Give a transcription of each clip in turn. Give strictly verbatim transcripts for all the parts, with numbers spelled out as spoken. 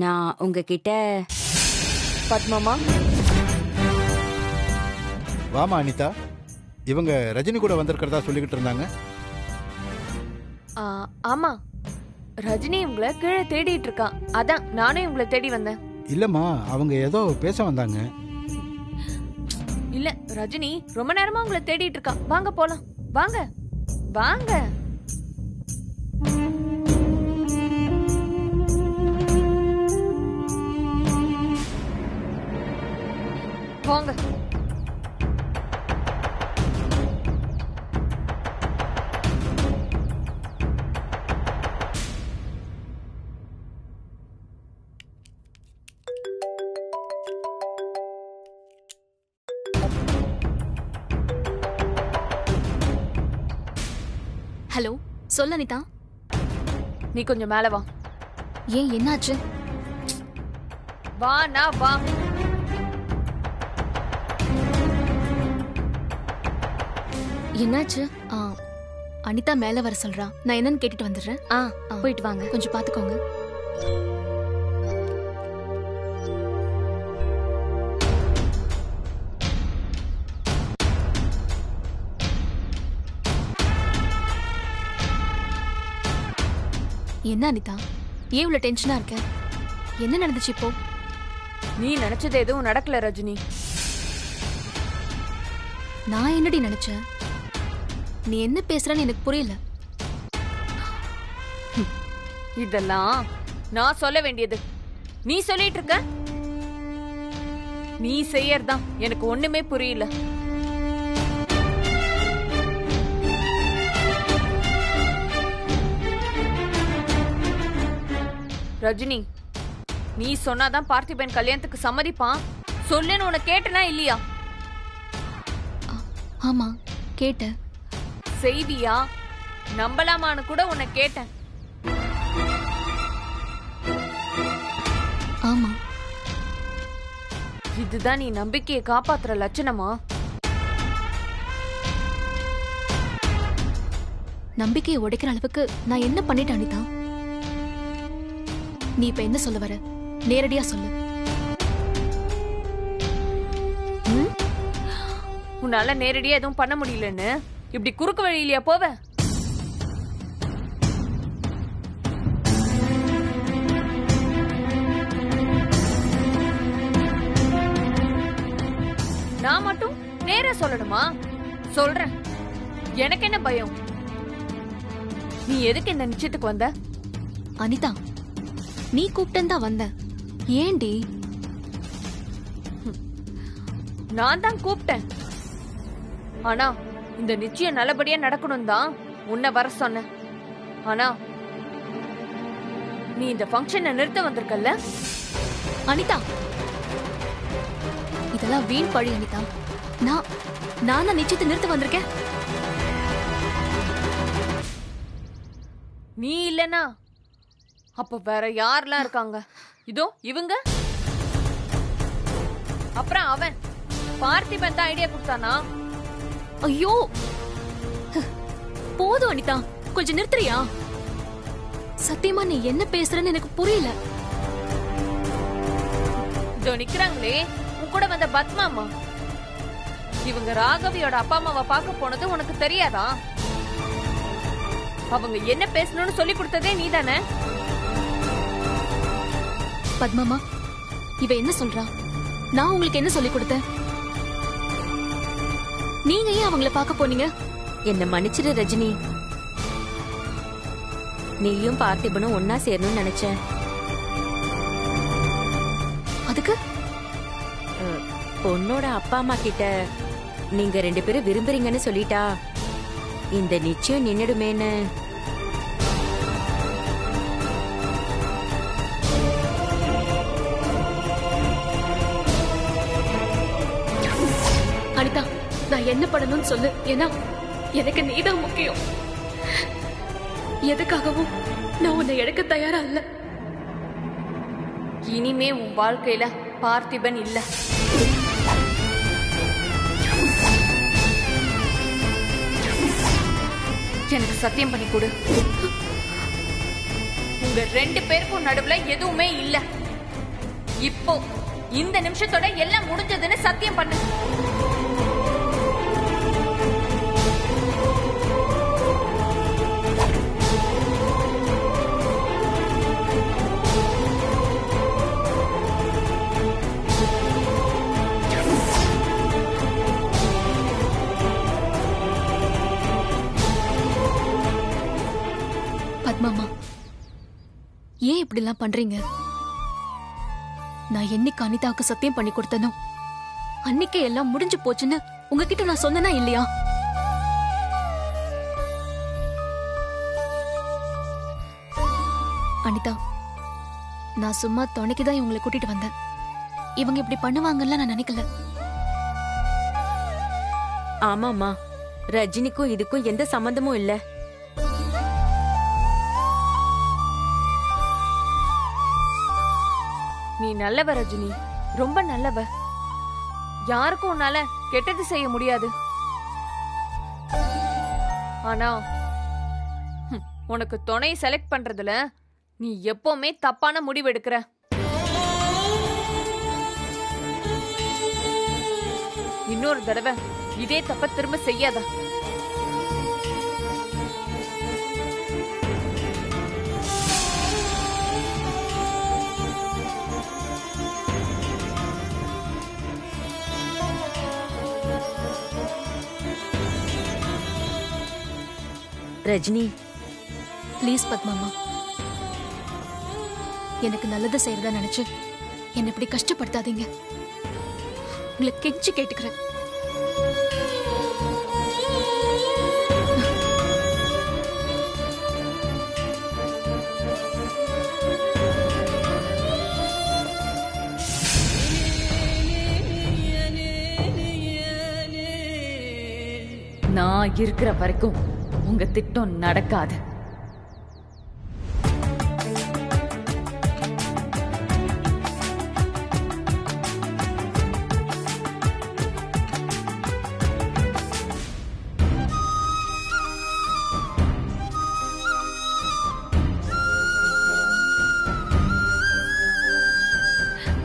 நான் உங்ககிட்ட பத்மமா. வாமா அனிதா, இவங்க ரஜினி கூட வந்திருக்கிறதா சொல்லிக்கிட்டு இருந்தாங்க. ஆமா, ரஜினி இவங்களை கீழே தேடிட்டு இருக்கான். அதான் நானும் இவங்களை தேடி வந்தேன். இல்லம்மா, அவங்க ஏதோ பேச வந்தாங்க. இல்ல, ரஜினி ரொம்ப நேரமா உங்களை தேடிட்டு இருக்கான். வாங்க போலாம், வாங்க வாங்க. போங்க. ஹலோ, சொல்ல அனிதா. நீ கொஞ்சம் மேல வா. ஏன், என்னாச்சு? வா, நான் வா. என்னாச்சு? அனிதா மேல வர சொல்றா. நான் என்னன்னு கேட்டுட்டு வந்துடுறேன். ஆ, போயிட்டு வாங்க. கொஞ்சம் பாத்துக்கோங்க. என்ன அனிதா, ஏன் இவ்வளவு டென்ஷனா இருக்க? என்ன நடந்துச்சு இப்போ? நீ நினைச்சது எதுவும் நடக்கல ரஜினி. நான் என்னடி நினைச்சேன்? நீ என்ன பேசுறன்னு எனக்கு புரியல. இதெல்லாம் நான் சொல்ல வேண்டியது, நீ சொல்லிட்டு இருக்க. நீ செய்யறதான் எனக்கு ஒண்ணுமே புரியல. ரஜினி, நீ சொன்னாதான் பார்த்திபன் கல்யாணத்துக்கு சம்மதிப்பான் சொல்லுன்னு உன கேட்டனா இல்லையா? ஆமா கேட்ட. செய்வியா நம்பலாமான்னு கூட உன்னை கேட்டேன். ஆமா, இதுதான் நீ நம்பிக்கையை காப்பாத்துற லட்சணமா? நம்பிக்கையை உடைக்கிற அளவுக்கு நான் என்ன பண்ணிட்டேன் அனிதா? நீ இப்ப என்ன சொல்ல வர? நேரடியா சொல்லு. உன்னால நேரடியா எதுவும் பண்ண முடியலன்னு இப்படி குறுக்கு வழியிலயா போவ? நான் மட்டும் நேரா சொல்லணுமா? சொல்றேன். எனக்கு என்ன பயம்? நீ எதுக்கு இந்த நிச்சயத்துக்கு வந்த அனிதா? நீ கூப்பிட்டா வந்த? ஏண்டி? நான் தான் கூப்பிட்டேன். ஆனா இந்த நிச்சயம் நல்லபடியா நடக்கணும் தான் உன்னை வர சொன்ன. ஆனா நீ இந்த ஃபங்க்ஷனை நிறுத்த வந்திருக்கல்ல அனிதா. இதெல்லாம் வீண் பழி அனிதா. நான் நானா நிச்சயத்தை நிறுத்த வந்திருக்கேன்? நீ இல்லனா அப்ப வேற யாரெல்லாம் இருக்காங்க? இதோ இவங்க, அப்புறம் அவன் பார்த்திபன் தான் ஐடியா கொடுத்தானா? ஐயோ போதும் அனிதா, கொஞ்சம் நிறுத்துறியா? சத்தியமா நீ என்ன பேசுறன்னு எனக்கு புரியல. இதோ நிக்கிறாங்களே உன் கூட வந்த பத்மாமா, இவங்க ராகவியோட அப்பா அம்மாவை பார்க்க போனது உனக்கு தெரியாதா? அவங்க என்ன பேசணும்னு சொல்லி கொடுத்ததே நீ தானே? பத்மமா, இவ என்ன சொல்றா? நான் உங்களுக்கு என்ன சொல்லி கொடுத்தேன்? நீங்க ஏன் அவங்கள பார்க்க போனீங்க? என்ன மன்னிச்சிரு ரஜினி. நீயும் பார்த்திபனும் ஒன்னா சேரணும்னு நினைச்சேன். அதுக்கு பொண்ணோட அப்பா அம்மா கிட்ட நீங்க ரெண்டு பேரும் விரும்புறீங்கன்னு சொல்லிட்டா இந்த நிச்சயம் நின்னுடுமேன்னு. என்ன பண்ணணும்னு சொல்லு. ஏன்னா எனக்கு நீதான் முக்கியம். எதுக்காகவும் நான் உன்னை எடுக்க தயாரா இல்ல. இனிமே உன் வாழ்க்கையில பார்த்திபன் இல்ல. எனக்கு சத்தியம் பண்ணி கொடு, உங்க ரெண்டு பேருக்கும் நடுவுல எதுவுமே இல்ல. இப்போ இந்த நிமிஷத்தோட எல்லாம் முடிஞ்சதுன்னு சத்தியம் பண்ணு. பத்மம்மா, ஏன் இப்படிலாம் பண்றீங்க? நான் என்னைக்கு அனிதாவுக்கு சத்தியம் பண்ணி கொடுத்தனோ அன்னைக்கே எல்லாம் முடிஞ்சு போச்சுன்னு உங்ககிட்ட நான் சொன்னனா இல்லையா? அனிதா, நான் சும்மா துணைக்குதான் இவங்களை கூட்டிட்டு வந்தேன். இவங்க இப்படி பண்ணுவாங்கலாம் நான் நினைக்கல. ஆமாமா, ரஜினிக்கும் இதுக்கும் எந்த சம்பந்தமும் இல்ல. நீ நல்லவ ரஜினி, ரொம்ப நல்லவ. யாருக்கும் உன்னால கெட்டது செய்ய முடியாது. ஆனா உனக்கு துணை செலக்ட் பண்றதுல நீ எப்பவுமே தப்பான முடிவு எடுக்கிற. இன்னொரு தடவை இதே தப்ப திரும்ப செய்யாத. ரஜினி, ப்ளீஸ் பத்மம்மா, எனக்கு நல்லது செய்யறதா நினைச்சு என்னை இப்படி கஷ்டப்படுத்தாதீங்க. உங்களை கெஞ்சி கேட்டுக்கிறேன். நான் இருக்கிற வரைக்கும் உங்க திட்டம் நடக்காது.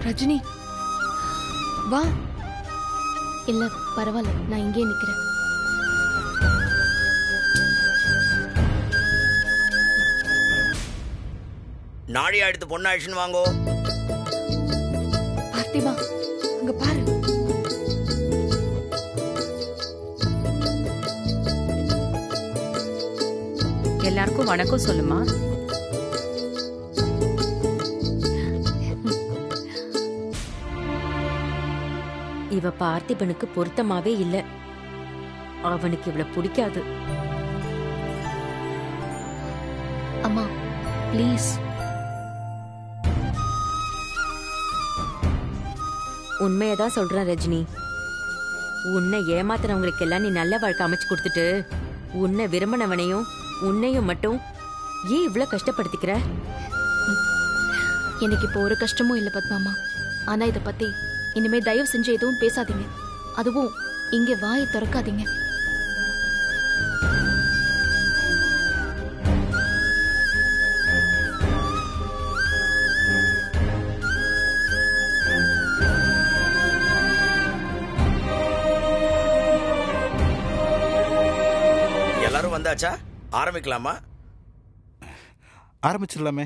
ரஜினி வா. இல்ல பரவாயில்ல, நான் இங்கே நிக்கிறேன். நாடி அடுத்து பொண்ணாயிடுச்சுன்னு வாங்கோ. பார்த்திபா, அங்க பாரு. எல்லாருக்கும் வணக்கம் சொல்லுமா. இவ பார்த்திபனுக்கு பொருத்தமாவே இல்ல. அவனுக்கு இவள பிடிக்காது. அம்மா ப்ளீஸ், உண்மையதான் சொல்றேன் ரஜினி. உன்னை ஏமாத்தினவங்களுக்கு எல்லாம் நீ நல்ல வாழ்க்கை அமைச்சு கொடுத்துட்டு உன்னை விரும்பினவனையும் உன்னையும் மட்டும் ஏன் இவ்வளவு கஷ்டப்படுத்திக்கிற? எனக்கு இப்போ ஒரு கஷ்டமும் இல்லை பத்மாமா. ஆனா இதை பத்தி இனிமே தயவு செஞ்சு எதுவும் பேசாதீங்க. அதுவும் இங்க வாயை திறக்காதீங்க. வந்தாச்சா, ஆரம்பிக்கலாமா? ஆரம்பிச்சிடலாமே.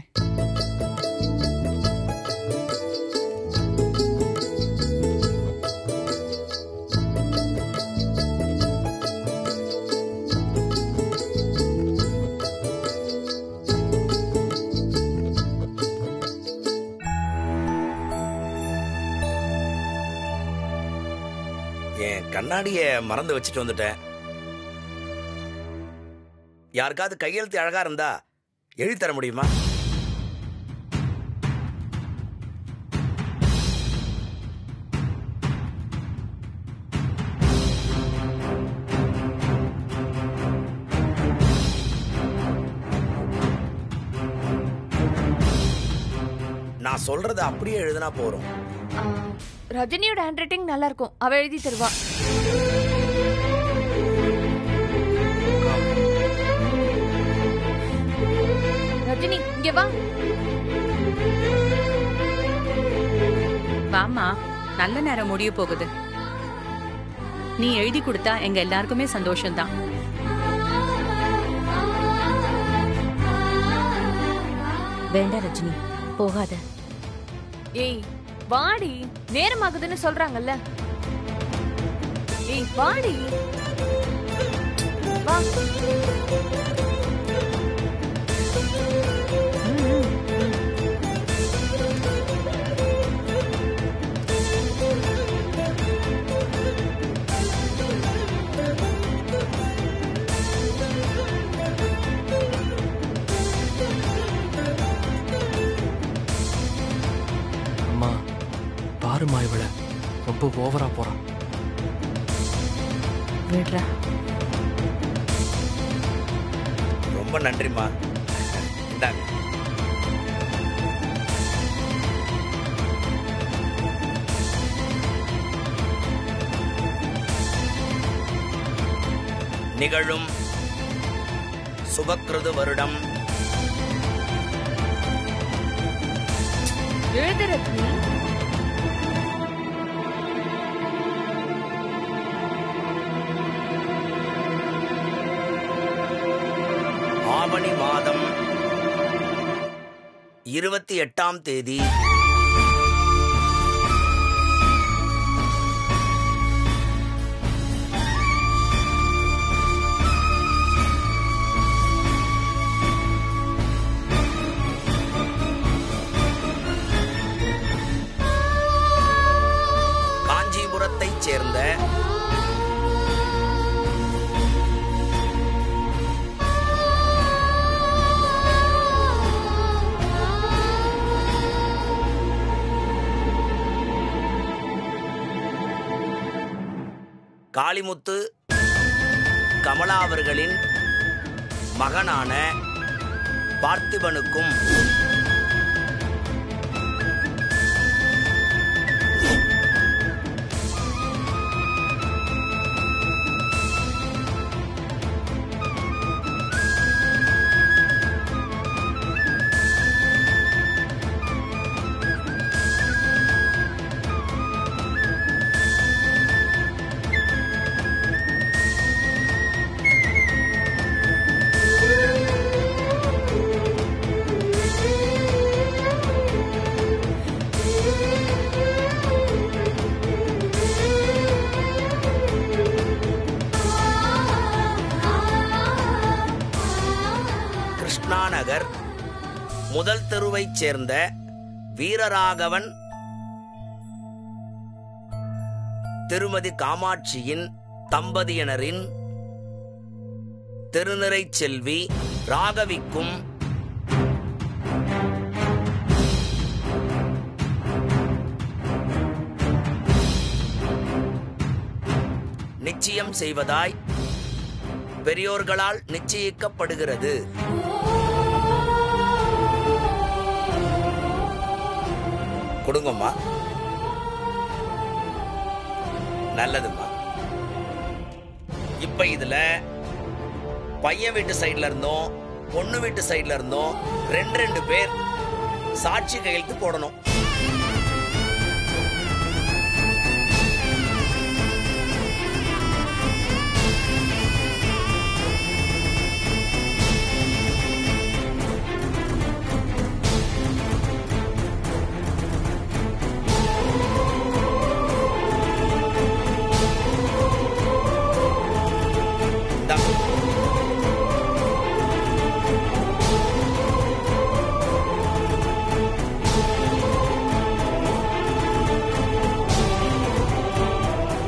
என் கண்ணாடியை மறந்து வச்சுட்டு வந்துட்டேன். யாருக்காவது கையெழுத்து அழகா இருந்தா எழுதி தர முடியுமா? நான் சொல்றத அப்படியே எழுதினா போறோம். ரஜினியோட ஹேண்ட் ரைட்டிங் நல்லா இருக்கும், அவ எழுதி தருவா. ரஜினி இங்க வா. ஆமா, நல்ல நேரம் முடிய போகுது. நீ எழுதி கொடுத்தா எங்க எல்லாருக்குமே சந்தோஷம்தான். வேண்டாம் ரஜினி, போகாத. ஏய் வாடி, நேரமாகுதுன்னு சொல்றாங்கல்ல. ஏய் வாடி, வா. மாயவள ரொம்ப ஓவரா போறா. விட்ரா. ரொம்ப நன்றிமா. இந்தாங்க. நிகழும் சுபக்கிருது வருடம் எழுதுறது மாதம் இருபத்தி எட்டாம் தேதி காஞ்சிபுரத்தைச் சேர்ந்த காளிமுத்து கமலா அவர்களின் மகனான பார்த்திபனுக்கும் முதல் தெருவைச் சேர்ந்த வீரராகவன் திருமதி காமாட்சியின் தம்பதியினரின் திருநிறை செல்வி ராகவிக்கும் நிச்சயம் செய்வதாய் பெரியோர்களால் நிச்சயிக்கப்படுகிறது. கொடுங்கம்மா. நல்லதும்மா. இப்ப இதுல பையன் வீட்டு சைட்ல இருந்தோம், பொண்ணு வீட்டு சைட்ல இருந்தோம் ரெண்டு ரெண்டு பேர் சாட்சி கையெழுத்து போடணும்.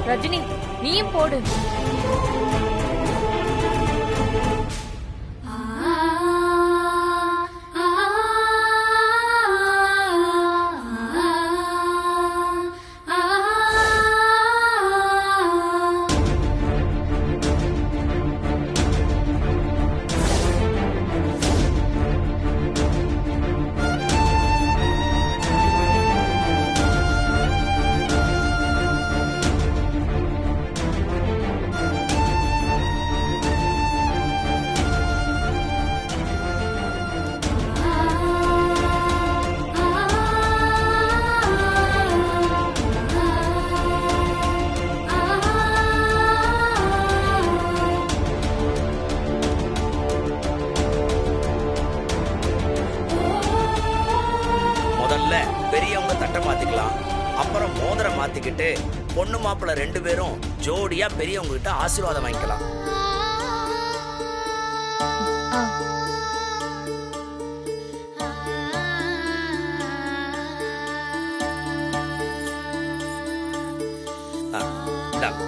ரஜினி, நீயும் போடு. முதல்ல பெரியவங்க தட்ட மாத்திக்கலாம், அப்புறம் மோதிர மாத்திக்கிட்டு பொண்ணு மாப்பிள்ள ரெண்டு பேரும் ஜோடியா பெரியவங்க கிட்ட ஆசீர்வாதம் வாங்கிக்கலாம்.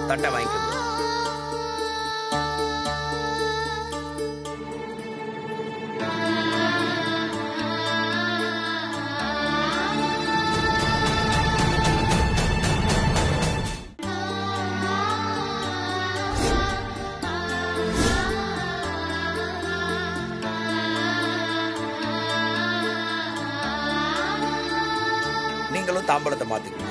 தட்டை வாங்கிக்கோ. நீங்களும் தாம்பழத்தை மாத்திக்கணும்.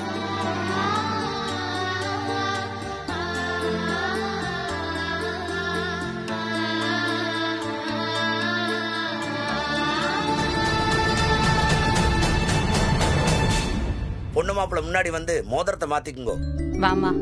பொண்ணு மாப்பிள்ள முன்னாடி வந்து மோதிரத்தை மாத்திக்குங்கோ. வாமா.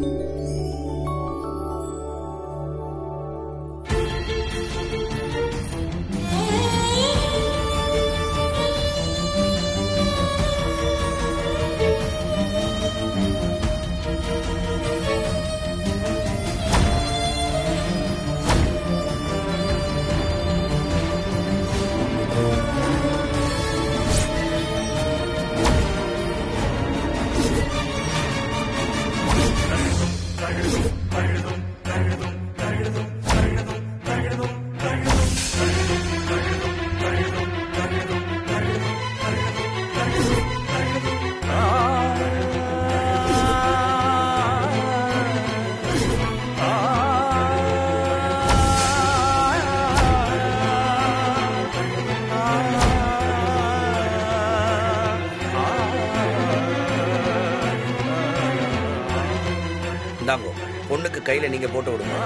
பொண்ணுக்கு கையில நீங்க போட்டு விடுங்க.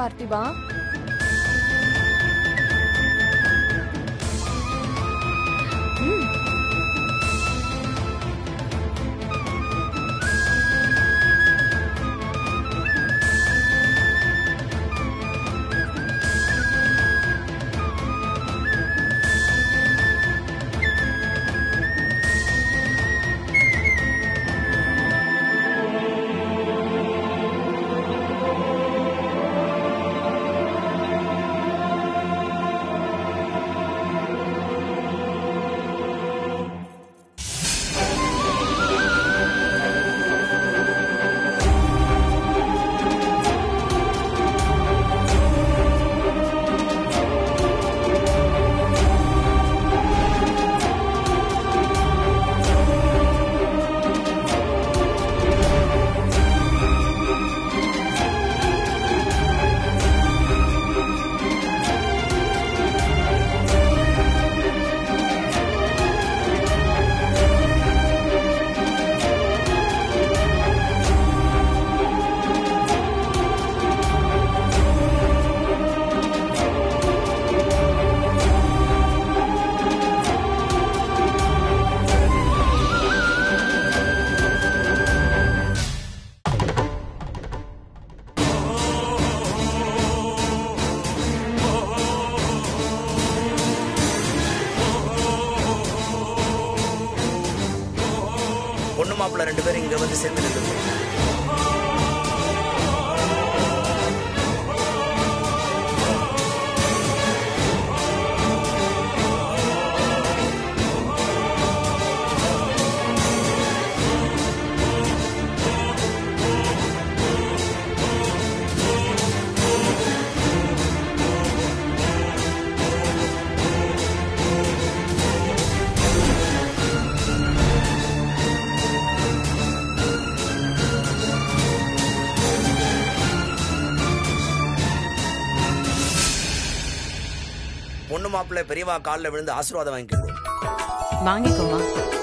பார்த்திபா, பொண்ணு மாப்பிள்ளை பெரியவா காலில் விழுந்து ஆசீர்வாதம் வாங்கிக்கணும். வாங்கிக்கோமா.